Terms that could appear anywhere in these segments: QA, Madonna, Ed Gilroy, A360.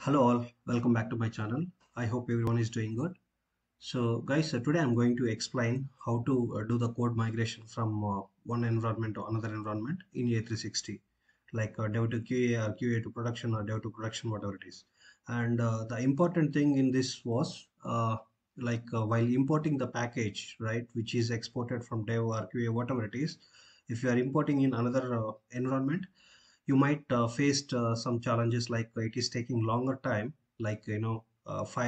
Hello all, welcome back to my channel. I hope everyone is doing good. So guys, today I'm going to explain how to do the code migration from one environment to another environment in A360, like dev to QA or QA to production or dev to production, whatever it is. And the important thing in this was while importing the package, right, which is exported from dev or QA, whatever it is, if you are importing in another environment, you might face some challenges, like it is taking longer time, like 5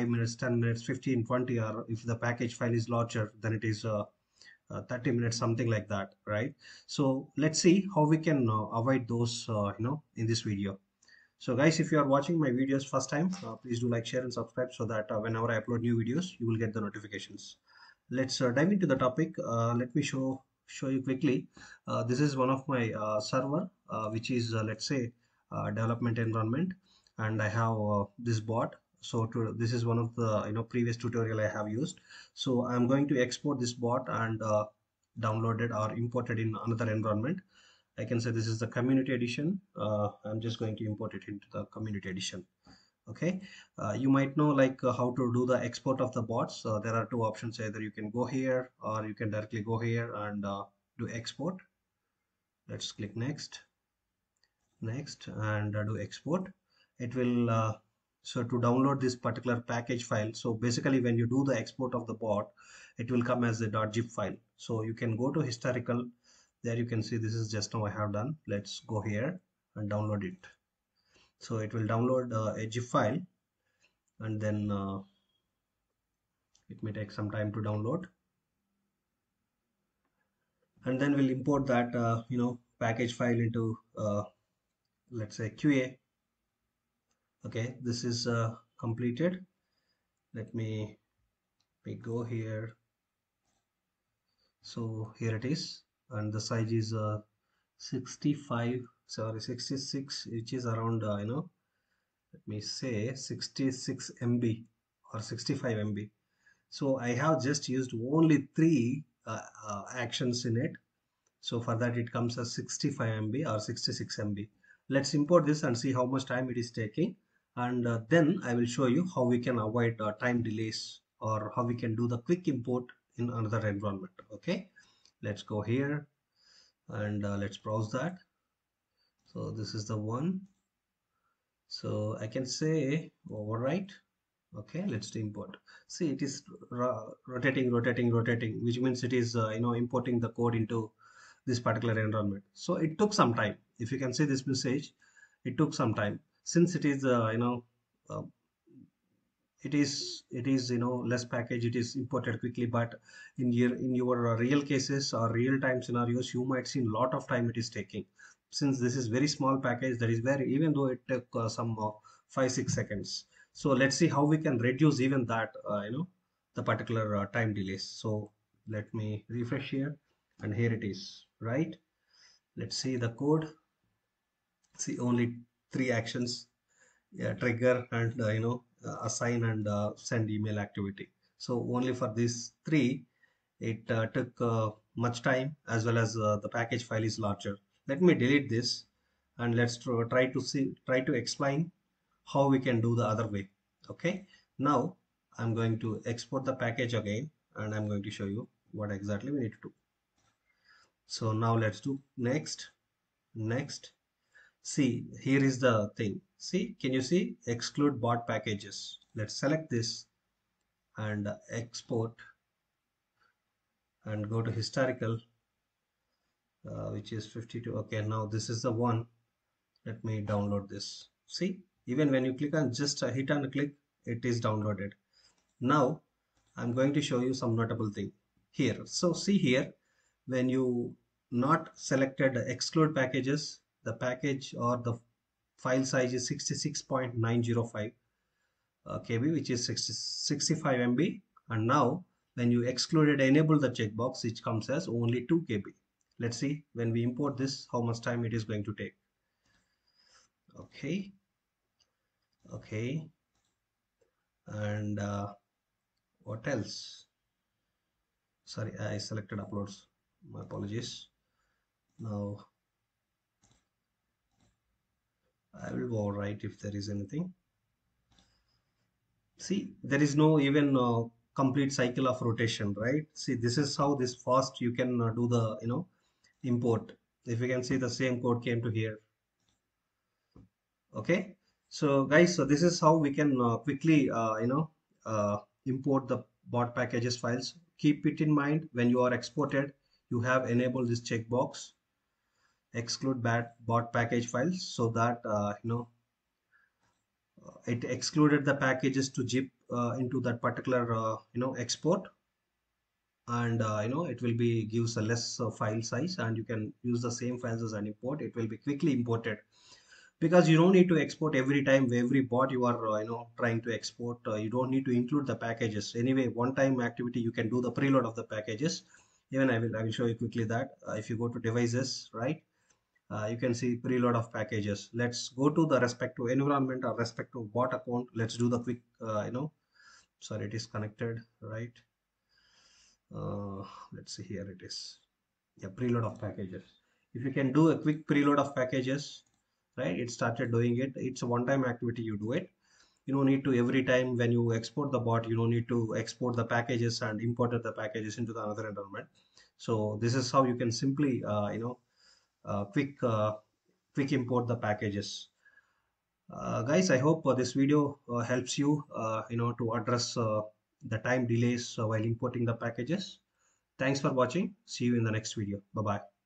minutes, 10 minutes, 15, 20, or if the package file is larger, then it is 30 minutes, something like that, right? So let's see how we can avoid those in this video. So guys, if you are watching my videos first time, please do like, share and subscribe so that whenever I upload new videos, you will get the notifications. Let's dive into the topic. Let me show you quickly. This is one of my server, which is let's say development environment, and I have this bot. So this is one of the previous tutorial I have used. So I'm going to export this bot and download it or import it in another environment. I can say this is the community edition. I'm just going to import it into the community edition. Okay, you might know like how to do the export of the bots. There are two options: either you can go here or you can directly go here and do export. Let's click next and do export. It will so to download this particular package file. So basically when you do the export of the bot, it will come as a .zip file. So you can go to historical. There you can see this is just now I have done. Let's go here and download it. So it will download a zip file, and then it may take some time to download, and then we'll import that package file into let's say QA. Okay, this is completed. Let me go here. So here it is, and the size is 66, which is around 66 MB or 65 MB. So I have just used only three actions in it. So for that it comes as 65 MB or 66 MB. Let's import this and see how much time it is taking, and then I will show you how we can avoid time delays or how we can do the quick import in another environment. Okay, let's go here and let's browse that. So this is the one. So I can say overwrite. Okay, let's do import. See, it is rotating, which means it is importing the code into this particular environment. So it took some time. If you can see this message, it took some time. Since it is less package, it is imported quickly. But in your real cases or real time scenarios, you might see a lot of time it is taking. Since this is very small package, that is where even though it took some 5-6 seconds. So let's see how we can reduce even that the particular time delays. So let me refresh here, and here it is, right? Let's see the code. See, only three actions: trigger and assign and send email activity. So only for these three it took much time, as well as the package file is larger. Let me delete this, and let's try to explain how we can do the other way. Okay, now I'm going to export the package again, and I'm going to show you what exactly we need to do. So now let's do next. See, here is the thing. See, can you see exclude bot packages? Let's select this and export and go to historical, which is 52. Okay, now this is the one. Let me download this. See, even when you click on just hit and click, it is downloaded. Now I'm going to show you some notable thing here. So see here, when you not selected exclude packages, the package or the file size is 66.905 KB, which is 65 MB. And now when you excluded enable the checkbox, it comes as only 2 KB. Let's see when we import this, how much time it is going to take. Okay. And what else? Sorry, I selected uploads. My apologies. Now I will go right if there is anything. See, there is no even complete cycle of rotation, right? See, this is how this fast you can do the, import. If you can see, the same code came to here. Okay, so guys, so this is how we can quickly, import the bot packages files. Keep it in mind when you are exported, you have enabled this checkbox, exclude bot package files, so that it excluded the packages to zip into that particular export, and it will be gives a less file size, and you can use the same files as an import. It will be quickly imported because you don't need to export every time every bot you are trying to export. You don't need to include the packages anyway. One time activity, you can do the preload of the packages. Even I will show you quickly that if you go to devices, right, you can see preload of packages. Let's go to the respective environment or respective bot account. Let's do the quick sorry, it is connected, right? Let's see, here it is. Yeah, preload of packages. If you can do a quick preload of packages, right, it started doing it. It's a one-time activity, you do it. You don't need to every time when you export the bot, you don't need to export the packages and import the packages into the another environment. So this is how you can simply quick import the packages. Guys, I hope this video helps you to address the time delays while importing the packages. Thanks for watching. See you in the next video. Bye bye.